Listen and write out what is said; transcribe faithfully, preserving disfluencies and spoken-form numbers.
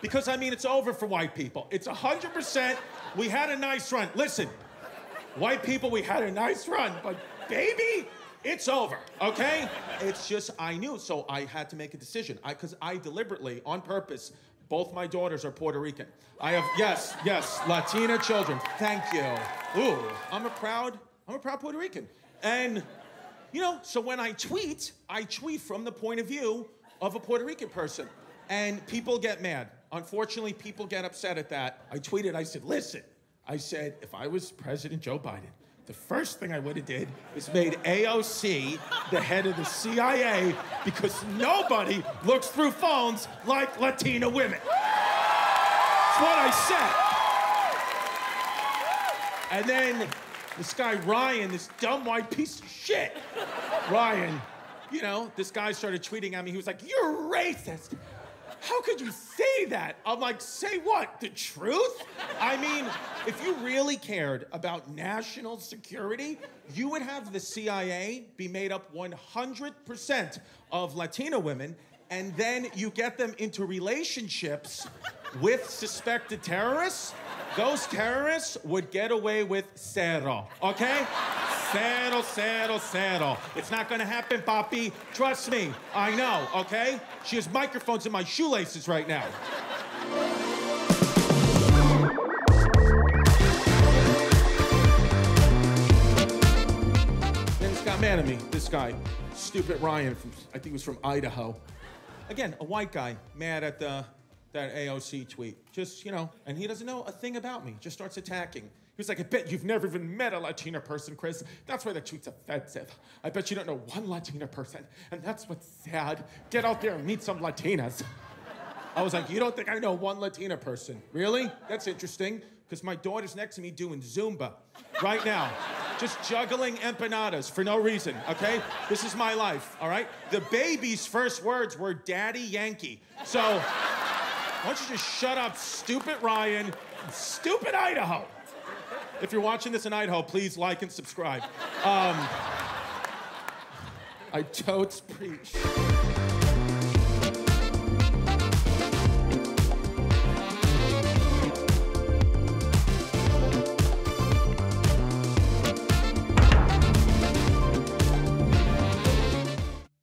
Because, I mean, it's over for white people. It's one hundred percent. We had a nice run. Listen, white people, we had a nice run, but baby, it's over, okay? It's just, I knew, so I had to make a decision. I, because I deliberately, on purpose, both my daughters are Puerto Rican. I have, yes, yes, Latina children. Thank you. Ooh, I'm a proud, I'm a proud Puerto Rican. And, you know, so when I tweet, I tweet from the point of view of a Puerto Rican person. And people get mad. Unfortunately, people get upset at that. I tweeted, I said, listen, I said, if I was President Joe Biden, the first thing I would have did is made A O C the head of the C I A because nobody looks through phones like Latina women. That's what I said. And then this guy Ryan, this dumb white piece of shit, Ryan, you know, this guy started tweeting at me. He was like, you're racist. How could you say that? I'm like, say what? The truth? I mean, if you really cared about national security, you would have the C I A be made up one hundred percent of Latina women, and then you get them into relationships with suspected terrorists. Those terrorists would get away with cero, okay? Cero, cero, cero. It's not gonna happen, papi. Trust me, I know, okay? She has microphones in my shoelaces right now. Then this got mad at me, this guy, stupid Ryan, from, I think he was from Idaho. Again, a white guy, mad at the, that A O C tweet. Just, you know, and he doesn't know a thing about me, just starts attacking. He was like, I bet you've never even met a Latina person, Chris. That's why the tweet's offensive. I bet you don't know one Latina person, and that's what's sad. Get out there and meet some Latinas. I was like, you don't think I know one Latina person? Really? That's interesting, because my daughter's next to me doing Zumba right now. Just juggling empanadas for no reason, okay? This is my life, all right? The baby's first words were Daddy Yankee. So why don't you just shut up, stupid Ryan, stupid Idaho. If you're watching this in Idaho, please like and subscribe. Um, I totes preach.